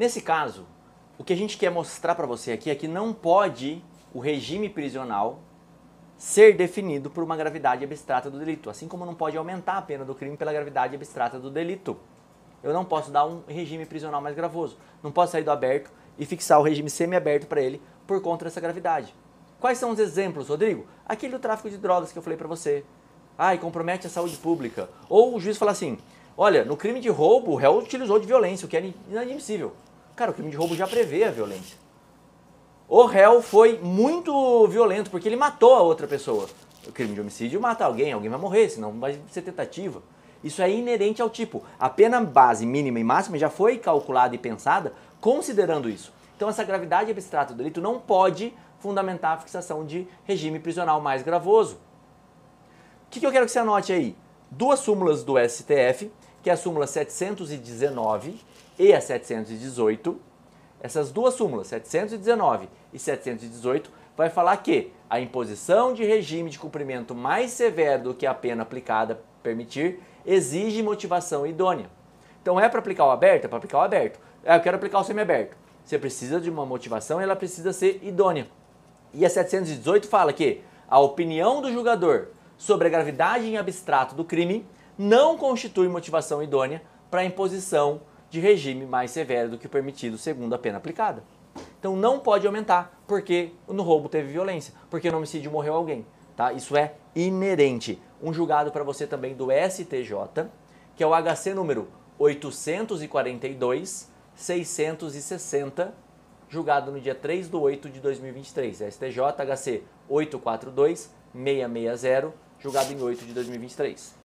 Nesse caso, o que a gente quer mostrar para você aqui é que não pode o regime prisional ser definido por uma gravidade abstrata do delito, assim como não pode aumentar a pena do crime pela gravidade abstrata do delito. Eu não posso dar um regime prisional mais gravoso, não posso sair do aberto e fixar o regime semiaberto para ele por conta dessa gravidade. Quais são os exemplos, Rodrigo? Aquele do tráfico de drogas que eu falei para você. Ah, e compromete a saúde pública. Ou o juiz fala assim, olha, no crime de roubo o réu utilizou de violência, o que é inadmissível. Cara, o crime de roubo já prevê a violência. O réu foi muito violento porque ele matou a outra pessoa. O crime de homicídio mata alguém, alguém vai morrer, senão vai ser tentativa. Isso é inerente ao tipo. A pena base mínima e máxima já foi calculada e pensada considerando isso. Então essa gravidade abstrata do delito não pode fundamentar a fixação de regime prisional mais gravoso. O que eu quero que você anote aí? Duas súmulas do STF, que é a súmula 719 e a 718. Essas duas súmulas, 719 e 718, vai falar que a imposição de regime de cumprimento mais severo do que a pena aplicada permitir exige motivação idônea. Então é para aplicar o aberto? É para aplicar o aberto. Eu quero aplicar o semiaberto. Você precisa de uma motivação e ela precisa ser idônea. E a 718 fala que a opinião do julgador sobre a gravidade em abstrato do crime não constitui motivação idônea para a imposição de regime mais severo do que o permitido segundo a pena aplicada. Então não pode aumentar porque no roubo teve violência, porque no homicídio morreu alguém, tá? Isso é inerente. Um julgado para você também do STJ, que é o HC número 842-660, julgado no dia 3/8/2023. STJ HC 842-660, julgado em 8/2023.